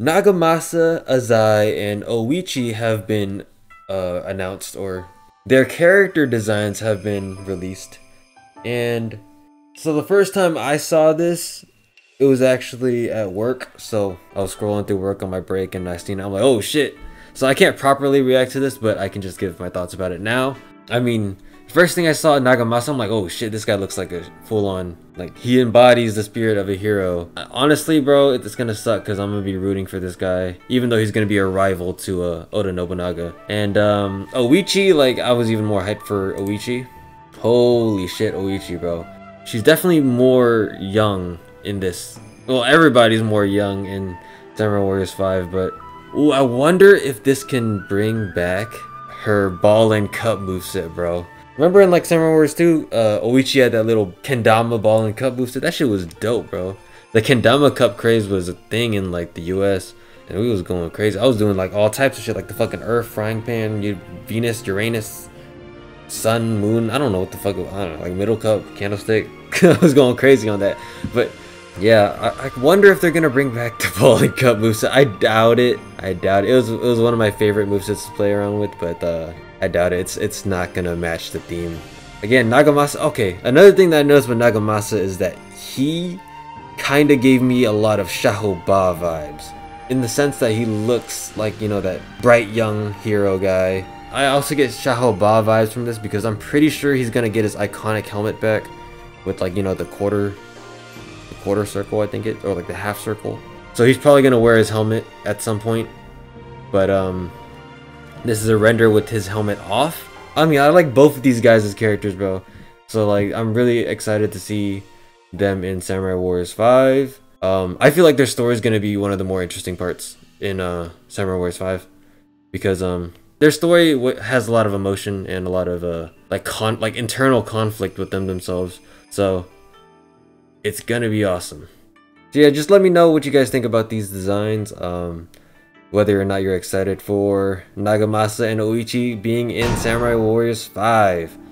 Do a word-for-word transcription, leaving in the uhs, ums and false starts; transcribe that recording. Nagamasa Azai and Oichi have been uh, announced, or their character designs have been released. And so the first time I saw this, it was actually at work. So I was scrolling through work on my break and I seen it. I'm like, oh shit. So I can't properly react to this, but I can just give my thoughts about it now. I mean, first thing I saw Nagamasa, I'm like, oh shit, this guy looks like a full-on, like, he embodies the spirit of a hero. Honestly, bro, it's gonna suck because I'm gonna be rooting for this guy, even though he's gonna be a rival to uh, Oda Nobunaga. And um, Oichi, like, I was even more hyped for Oichi. Holy shit, Oichi, bro. She's definitely more young in this. Well, everybody's more young in Samurai Warriors five, but ooh, I wonder if this can bring back her ball and cup moveset, bro. Remember in like Samurai Warriors two, uh, Oichi had that little kendama ball and cup moveset? That shit was dope, bro. The kendama cup craze was a thing in like the U S, and we was going crazy. I was doing like all types of shit, like the fucking Earth, frying pan, you, Venus, Uranus, Sun, Moon. I don't know what the fuck, I don't know, like middle cup, candlestick. I was going crazy on that. But yeah, I, I wonder if they're gonna bring back the ball and cup moveset. I doubt it. I doubt it. It was, it was one of my favorite movesets to play around with, but uh, I doubt it. It's it's not gonna match the theme. Again, Nagamasa. Okay, another thing that I noticed with Nagamasa is that he kind of gave me a lot of Shahoba vibes, in the sense that he looks like, you know, that bright young hero guy. I also get Shahoba vibes from this because I'm pretty sure he's gonna get his iconic helmet back, with like, you know, the quarter, the quarter circle I think it, or like the half circle. So he's probably gonna wear his helmet at some point, but um. This is a render with his helmet off. I mean, I like both of these guys as characters, bro. So like, I'm really excited to see them in Samurai Warriors five. Um, I feel like their story is gonna be one of the more interesting parts in uh, Samurai Warriors five, because um, their story w has a lot of emotion and a lot of uh, like con like internal conflict with them themselves. So it's gonna be awesome. So yeah, just let me know what you guys think about these designs. Um, Whether or not you're excited for Nagamasa and Oichi being in Samurai Warriors five.